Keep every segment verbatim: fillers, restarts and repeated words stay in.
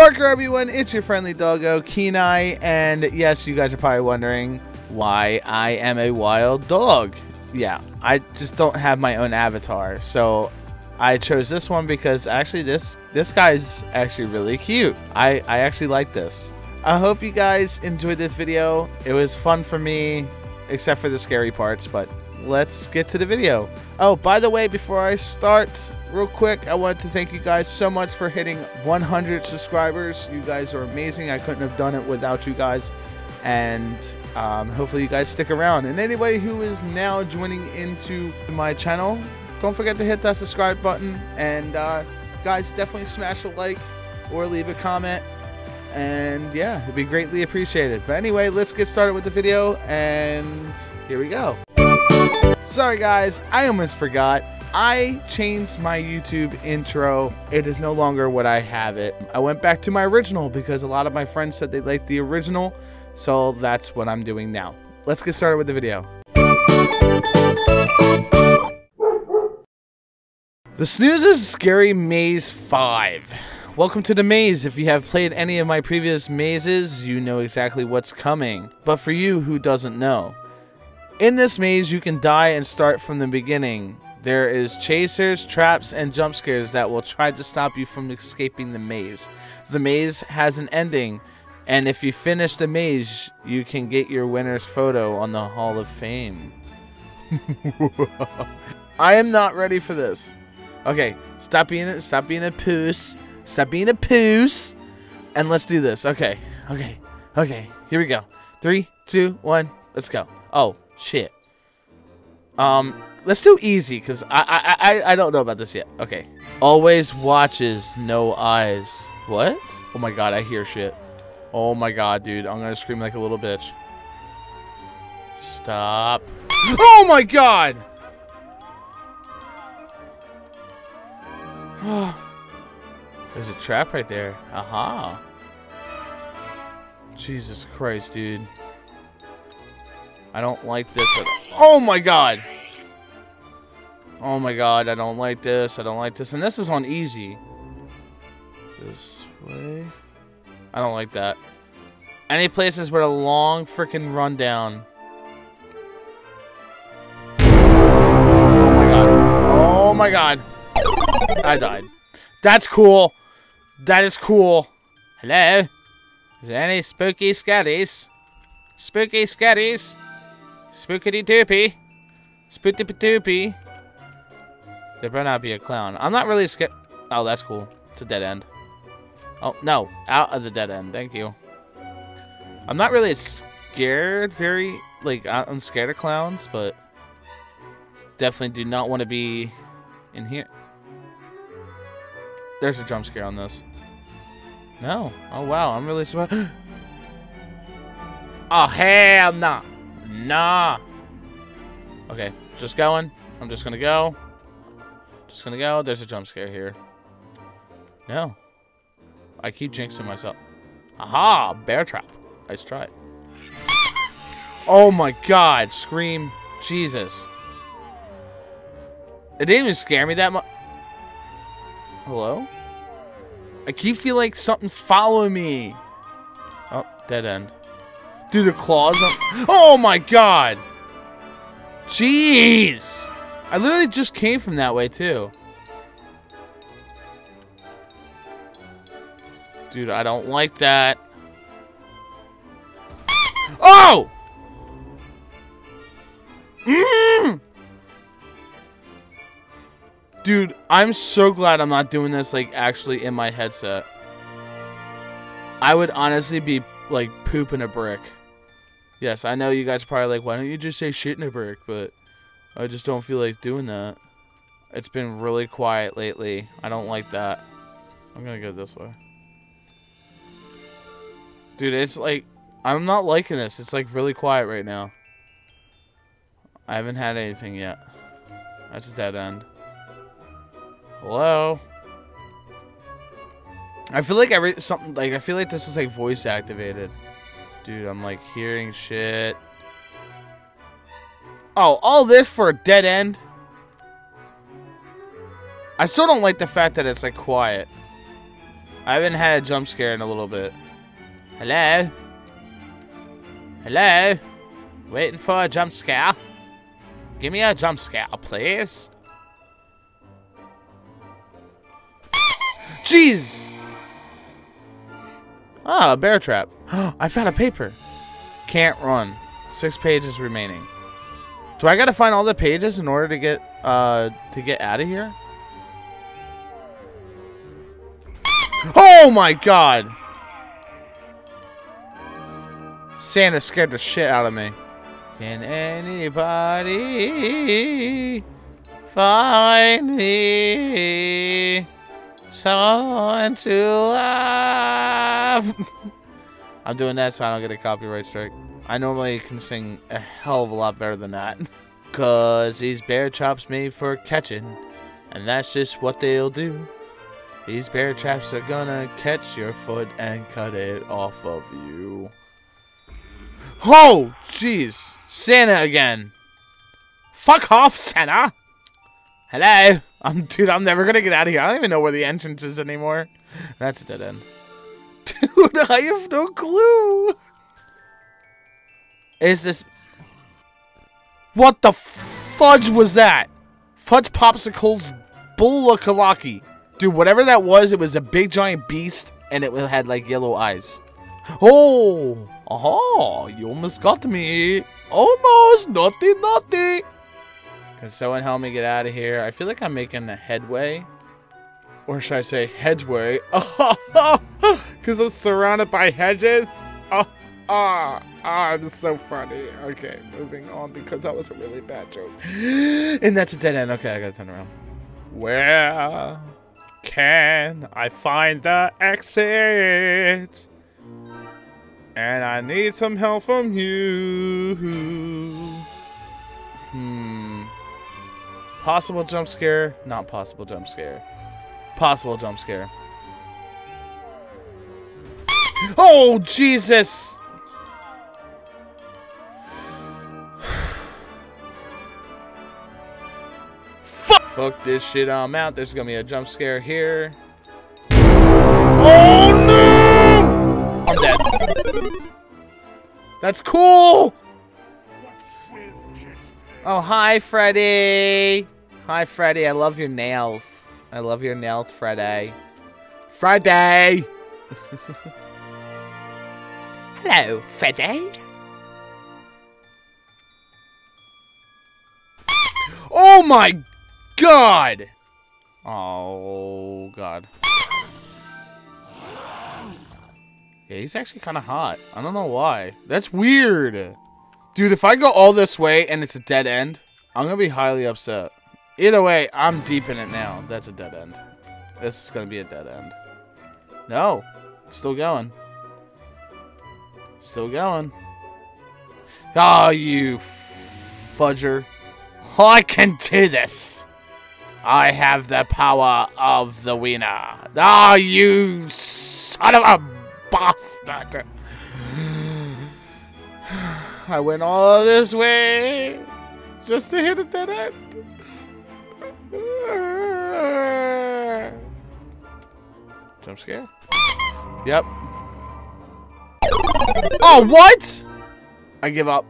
Barker, everyone, it's your friendly doggo, Kenai, and yes, you guys are probably wondering why I am a wild dog. Yeah, I just don't have my own avatar, so I chose this one because actually this this guy's actually really cute. I, I actually like this. I hope you guys enjoyed this video. It was fun for me, except for the scary parts, but let's get to the video. Oh, by the way, before I start, real quick, I wanted to thank you guys so much for hitting one hundred subscribers. You guys are amazing. I couldn't have done it without you guys. And um, hopefully you guys stick around. And anybody who is now joining into my channel, don't forget to hit that subscribe button. And uh, guys, definitely smash a like or leave a comment. And yeah, it'd be greatly appreciated. But anyway, let's get started with the video, and here we go. Sorry guys, I almost forgot. I changed my YouTube intro. It is no longer what I have it. I went back to my original because a lot of my friends said they liked the original, so that's what I'm doing now. Let's get started with the video. The Snoozes Scary Maze five. Welcome to the maze. If you have played any of my previous mazes, you know exactly what's coming. But for you who doesn't know, in this maze you can die and start from the beginning. There is chasers, traps, and jump scares that will try to stop you from escaping the maze. The maze has an ending, and if you finish the maze, you can get your winner's photo on the Hall of Fame. I am not ready for this. Okay, stop being stop being a poos. Stop being a poos. And let's do this. Okay, okay, okay. Here we go. Three, two, one. Let's go. Oh shit. Um. Let's do easy, because I, I I I don't know about this yet. Okay. Always watches, no eyes. What? Oh my god, I hear shit. Oh my god, dude. I'm going to scream like a little bitch. Stop. Oh my god! There's a trap right there. Aha. Jesus Christ, dude. I don't like this. Oh my god! Oh my god, I don't like this, I don't like this. And this is on easy. This way. I don't like that. Any places where a long freaking rundown. Oh my god. Oh my god. I died. That's cool. That is cool. Hello? Is there any spooky scatties? Spooky scatties. Spookity doopy. Spooky doopy. There better not be a clown. I'm not really scared. Oh, that's cool. It's a dead end. Oh, no. Out of the dead end. Thank you. I'm not really scared. Very, like, I'm scared of clowns, but definitely do not want to be in here. There's a jump scare on this. No. Oh, wow. I'm really surprised. Oh, hell nah. Nah. Okay. Just going. I'm just going to go. Just gonna go. There's a jump scare here. No. I keep jinxing myself. Aha! Bear trap. Nice try. Oh my god. Scream. Jesus. It didn't even scare me that much. Hello? I keep feeling like something's following me. Oh, dead end. Dude, the claws. Oh my god. Jeez. I literally just came from that way, too. Dude, I don't like that. Oh! Mm! Dude, I'm so glad I'm not doing this, like, actually in my headset. I would honestly be, like, pooping a brick. Yes, I know you guys are probably like, why don't you just say shit in a brick, but I just don't feel like doing that. It's been really quiet lately. I don't like that. I'm gonna go this way. Dude, it's like, I'm not liking this. It's like really quiet right now. I haven't had anything yet. That's a dead end. Hello? I feel like every something like I feel like this is like voice activated. Dude, I'm like hearing shit. Oh, all this for a dead end? I still don't like the fact that it's, like, quiet. I haven't had a jump scare in a little bit. Hello? Hello? Waiting for a jump scare? Give me a jump scare, please. Jeez! Ah, a bear trap. I found a paper. Can't run. Six pages remaining. Do I gotta find all the pages in order to get uh to get out of here? Oh my god! Santa scared the shit out of me. Can anybody find me someone to love? I'm doing that so I don't get a copyright strike. I normally can sing a hell of a lot better than that. Cause these bear traps made for catching, and that's just what they'll do. These bear traps are gonna catch your foot and cut it off of you. Oh, jeez. Santa again. Fuck off, Santa. Hello. I'm, dude, I'm never gonna get out of here. I don't even know where the entrance is anymore. That's a dead end. Dude, I have no clue. Is this... What the fudge was that? Fudge Popsicle's Bullakalaki. Dude, whatever that was, it was a big giant beast, and it had, like, yellow eyes. Oh! Aha! You almost got me! Almost! Naughty, naughty! Can someone help me get out of here? I feel like I'm making a headway. Or should I say hedgeway? Because I'm surrounded by hedges? Ah, ah, ah, I'm so funny. Okay, moving on because that was a really bad joke. And that's a dead end. Okay, I gotta turn around. Where can I find the exit? And I need some help from you. Hmm. Possible jump scare. Not possible jump scare. Possible jump scare. Oh, Jesus. Fuck. Fuck this shit. I'm out. There's going to be a jump scare here. Oh, no. I'm dead. That's cool. Oh, hi, Freddy. Hi, Freddy. I love your nails. I love your nails, Friday. Friday! Hello, Friday. Oh my god! Oh god. Yeah, he's actually kind of hot. I don't know why. That's weird. Dude, if I go all this way and it's a dead end, I'm gonna be highly upset. Either way, I'm deep in it now. That's a dead end. This is going to be a dead end. No. Still going. Still going. Oh, you fudger. I can do this. I have the power of the wiener. Oh, you son of a bastard. I went all this way just to hit a dead end. Jump scare? Yep. Oh, what? I give up.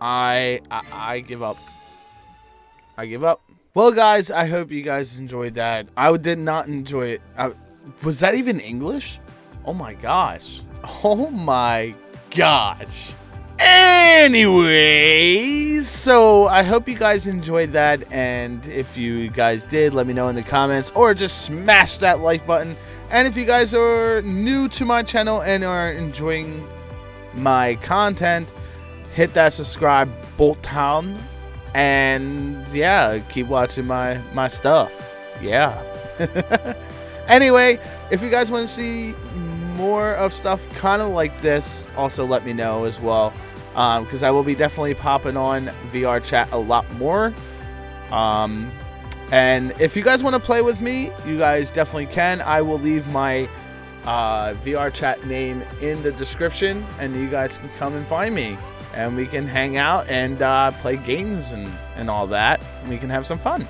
I, I I give up. I give up. Well, guys, I hope you guys enjoyed that. I did not enjoy it. I, was that even English? Oh my gosh. Oh my gosh. Anyways, so I hope you guys enjoyed that, and if you guys did, let me know in the comments, or just smash that like button. And if you guys are new to my channel and are enjoying my content, hit that subscribe button, and yeah, keep watching my, my stuff. Yeah. Anyway, if you guys want to see more of stuff kind of like this, also let me know as well. Because um, I will be definitely popping on V R Chat a lot more. Um, and if you guys want to play with me, you guys definitely can. I will leave my uh, V R Chat name in the description, and you guys can come and find me. And we can hang out and uh, play games and, and all that. And we can have some fun.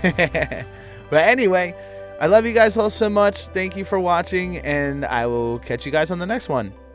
But anyway, I love you guys all so much. Thank you for watching, and I will catch you guys on the next one.